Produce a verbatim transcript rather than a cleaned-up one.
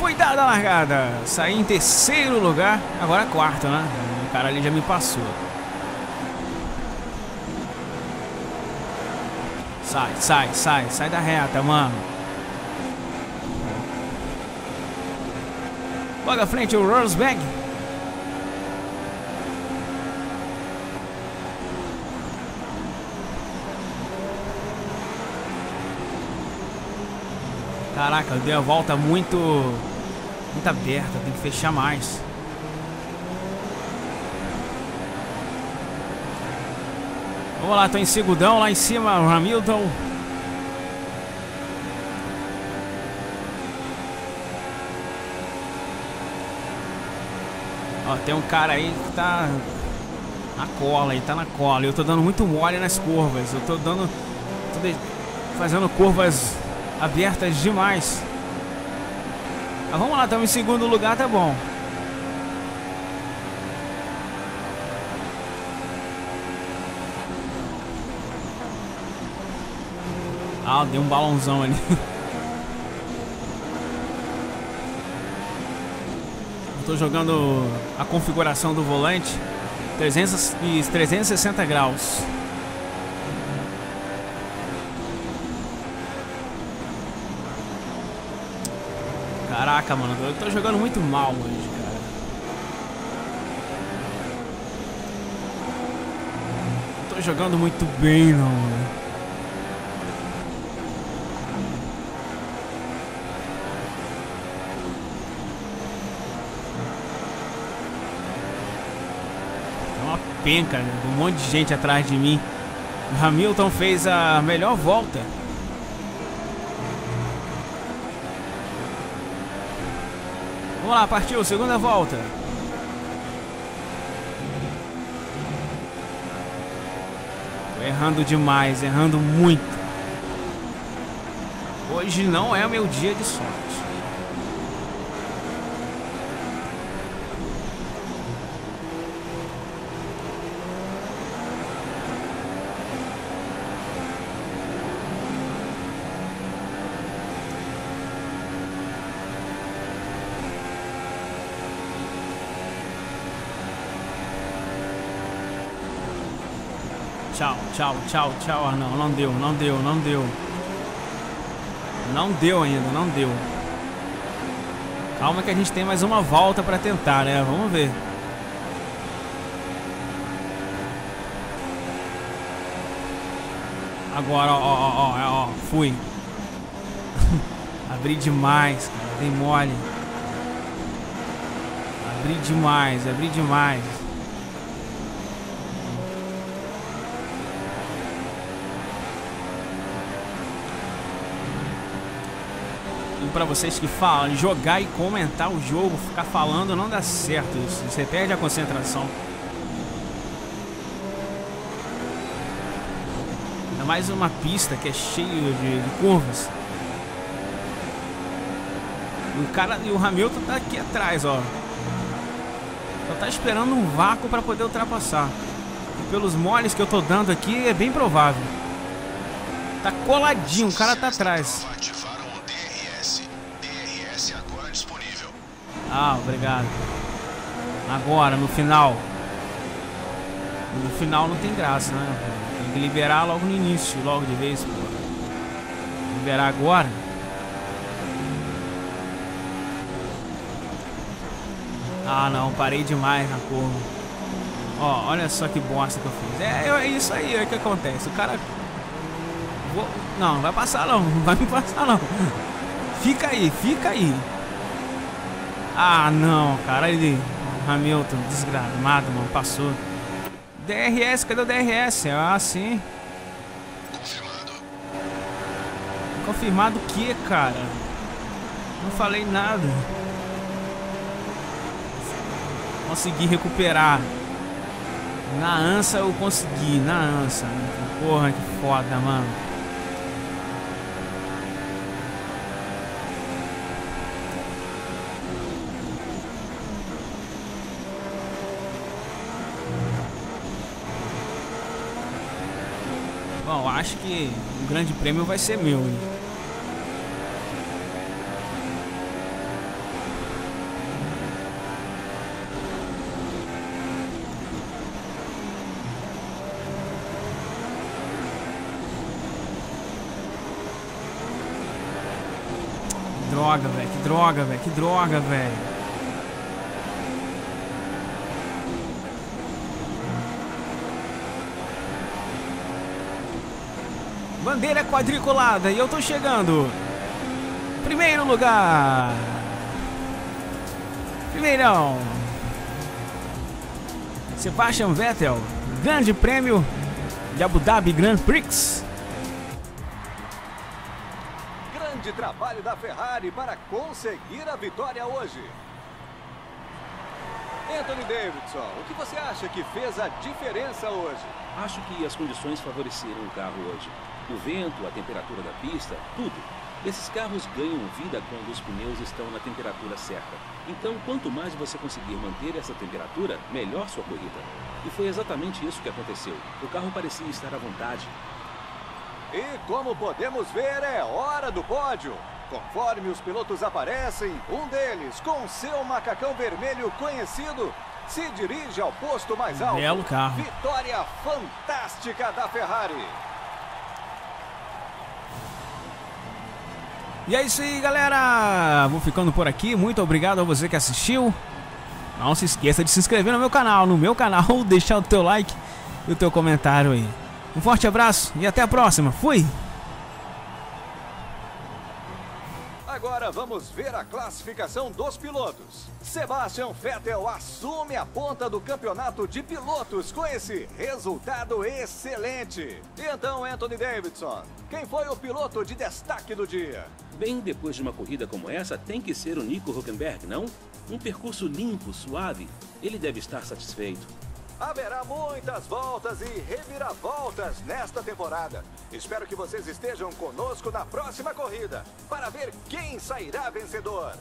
foi dada a largada. Saí em terceiro lugar, agora quarto, né? O cara ali já me passou. Sai, sai, sai, sai da reta, mano. Logo à frente o Rosberg. Caraca, eu dei a volta muito, muito aberta, tem que fechar mais. Vamos lá, tô em segundão, lá em cima o Hamilton. Ó, tem um cara aí que tá na cola, aí tá na cola. Eu tô dando muito mole nas curvas, eu tô dando, tô de... fazendo curvas abertas demais. Mas vamos lá, estamos em segundo lugar, tá bom. Ah, deu um balãozão ali. Estou jogando a configuração do volante trezentos e trezentos e sessenta graus. Caraca, mano, eu tô jogando muito mal hoje, cara. Não tô jogando muito bem, não, mano. Penca, né? Um monte de gente atrás de mim. O Hamilton fez a melhor volta. Vamos lá, partiu, segunda volta. Tô errando demais, errando muito. Hoje não é o meu dia de sorte. Tchau, tchau, tchau, tchau. Ah, não, não deu, não deu, não deu. Não deu ainda, não deu. Calma que a gente tem mais uma volta pra tentar, né? Vamos ver. Agora, ó, ó, ó, ó, fui. Abri demais, cara, dei mole. Abri demais, abri demais. Pra vocês que falam, jogar e comentar o jogo, ficar falando, não dá certo isso. Você perde a concentração. É mais uma pista que é cheia de, de curvas. O cara e o Hamilton tá aqui atrás, ó. Só tá esperando um vácuo para poder ultrapassar. E pelos moles que eu tô dando aqui, é bem provável. Tá coladinho, o cara tá atrás. Ah, obrigado. Agora, no final. No final não tem graça, né? Tem que liberar logo no início, logo de vez, pô. Liberar agora. Ah, não, parei demais na curva. Ó, olha só que bosta que eu fiz. É, é isso aí, é o que acontece. O cara... Vou... Não, não vai passar não, não vai me passar não. Fica aí, fica aí. Ah, não, cara, ele... Hamilton, desgramado, mano, passou. D R S, cadê o D R S? Ah, sim. Confirmado. Confirmado o que, cara? Não falei nada. Consegui recuperar. Na ânsia eu consegui, na ânsia. Porra, que foda, mano. Bom, acho que o grande prêmio vai ser meu. droga, velho. Que droga, velho. Que droga, velho. Bandeira quadriculada e eu tô chegando. Primeiro lugar. Primeirão. Sebastian Vettel. Grande prêmio de Abu Dhabi Grand Prix. Grande trabalho da Ferrari para conseguir a vitória hoje. Anthony Davidson, o que você acha que fez a diferença hoje? Acho que as condições favoreceram o carro hoje. O vento, a temperatura da pista, tudo. Esses carros ganham vida quando os pneus estão na temperatura certa. Então, quanto mais você conseguir manter essa temperatura, melhor sua corrida. E foi exatamente isso que aconteceu. O carro parecia estar à vontade. E como podemos ver, é hora do pódio. Conforme os pilotos aparecem, um deles, com seu macacão vermelho conhecido, se dirige ao posto mais alto. Belo carro. Vitória fantástica da Ferrari. E é isso aí, galera. Vou ficando por aqui. Muito obrigado a você que assistiu. Não se esqueça de se inscrever no meu canal. No meu canal, deixar o teu like e o teu comentário aí. Um forte abraço e até a próxima. Fui! Agora vamos ver a classificação dos pilotos. Sebastian Vettel assume a ponta do campeonato de pilotos com esse resultado excelente. Então, Anthony Davidson, quem foi o piloto de destaque do dia? Bem, depois de uma corrida como essa, tem que ser o Nico Huckenberg, não? Um percurso limpo, suave, ele deve estar satisfeito. Haverá muitas voltas e reviravoltas nesta temporada. Espero que vocês estejam conosco na próxima corrida para ver quem sairá vencedor.